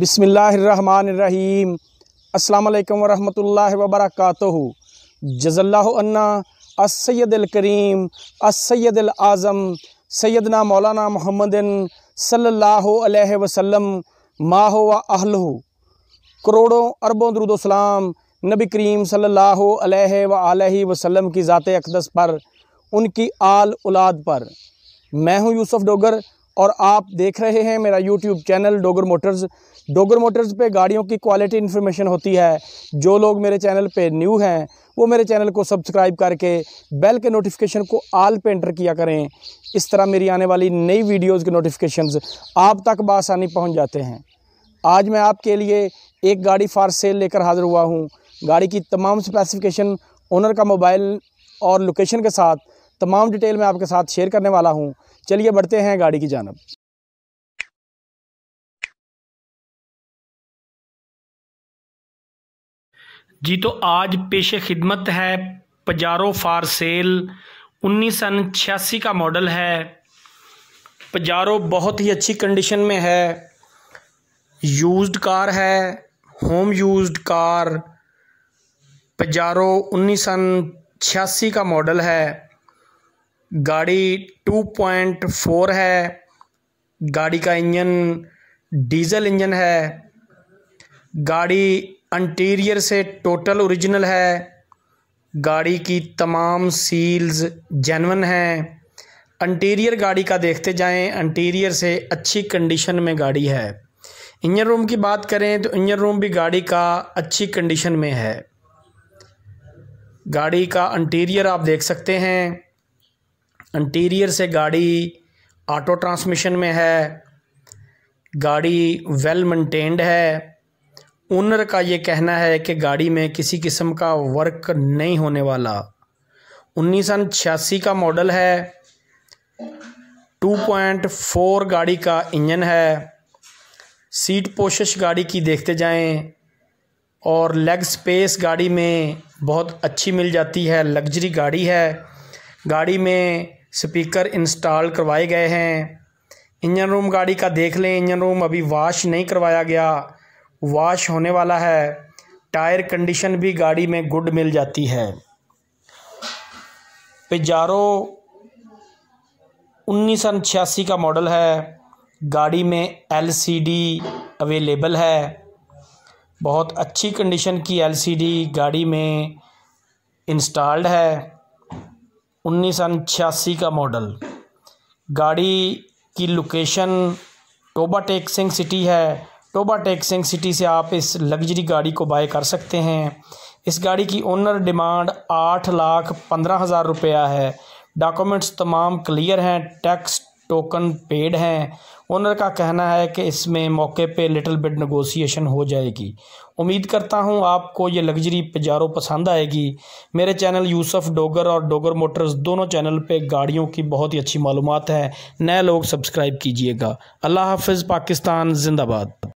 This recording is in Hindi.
बिस्मिल्लाहिर्रहमानिर्रहीम अस्सलाम वालेकुम वरहमतुल्लाहि वबरकातुहू। जज़ल्लाहु अन्ना अस्सय्यदुल करीम अस्सय्यदुल आज़म सैयदना मौलाना मोहम्मदिन सल्लल्लाहु अलैहि वसल्लम माहु व अहलहु। करोड़ों अरबों दुरूद सलाम नबी करीम सल्लल्लाहु अलैहि व आलिहि वसल्लम की ज़ाते अक़दस पर, उनकी आल औलाद पर। मैं हूँ यूसुफ़ डोगर और आप देख रहे हैं मेरा YouTube channel Dogar motors. Dogar motors पे गाड़ियों की क्वालिटी इन्फॉर्मेशन होती है। जो लोग मेरे चैनल पे न्यू हैं वो मेरे चैनल को सब्सक्राइब करके बेल के नोटिफिकेशन को आल पे एंटर किया करें। इस तरह मेरी आने वाली नई वीडियोस के नोटिफिकेशंस आप तक बआसानी पहुंच जाते हैं। आज मैं आपके लिए एक गाड़ी फॉर सेल लेकर हाज़िर हुआ हूँ। गाड़ी की तमाम स्पेसिफिकेशन, ओनर का मोबाइल और लोकेशन के साथ तमाम डिटेल में आपके साथ शेयर करने वाला हूँ। चलिए बढ़ते हैं गाड़ी की जानिब। जी तो आज पेशे खिदमत है पजारो फॉर सेल 1986 का मॉडल है। पजारो बहुत ही अच्छी कंडीशन में है। यूज्ड कार है, होम यूज्ड कार। पजारो 1986 का मॉडल है। गाड़ी 2.4 है। गाड़ी का इंजन डीजल इंजन है। गाड़ी इंटीरियर से टोटल ओरिजिनल है। गाड़ी की तमाम सील्स जेन्युइन हैं। इंटीरियर गाड़ी का देखते जाएं, इंटीरियर से अच्छी कंडीशन में गाड़ी है। इंजन रूम की बात करें तो इंजन रूम भी गाड़ी का अच्छी कंडीशन में है। गाड़ी का इंटीरियर आप देख सकते हैं। इंटीरियर से गाड़ी ऑटो ट्रांसमिशन में है। गाड़ी वेल मेंटेन्ड है। ओनर का ये कहना है कि गाड़ी में किसी किस्म का वर्क नहीं होने वाला। 1986 का मॉडल है। 2.4 गाड़ी का इंजन है। सीट पोशेश गाड़ी की देखते जाएं और लेग स्पेस गाड़ी में बहुत अच्छी मिल जाती है। लग्जरी गाड़ी है। गाड़ी में स्पीकर इंस्टॉल करवाए गए हैं। इंजन रूम गाड़ी का देख लें। इंजन रूम अभी वॉश नहीं करवाया गया, वॉश होने वाला है। टायर कंडीशन भी गाड़ी में गुड मिल जाती है। पजारो 1986 का मॉडल है। गाड़ी में एलसीडी अवेलेबल है। बहुत अच्छी कंडीशन की एलसीडी गाड़ी में इंस्टॉल्ड है। 1986 का मॉडल। गाड़ी की लोकेशन टोबा टेक सिंह सिटी है। टोबा टेक सिंह सिटी से आप इस लग्जरी गाड़ी को बाय कर सकते हैं। इस गाड़ी की ओनर डिमांड 8,15,000 रुपया है। डॉक्यूमेंट्स तमाम क्लियर हैं। टैक्स टोकन पेड हैं। ओनर का कहना है कि इसमें मौके पे लिटिल बिट नेगोशिएशन हो जाएगी। उम्मीद करता हूं आपको ये लग्जरी पजारो पसंद आएगी। मेरे चैनल यूसुफ डोगर और डोगर मोटर्स दोनों चैनल पे गाड़ियों की बहुत ही अच्छी मालूमात है। नए लोग सब्सक्राइब कीजिएगा। अल्लाह हाफिज़। पाकिस्तान जिंदाबाद।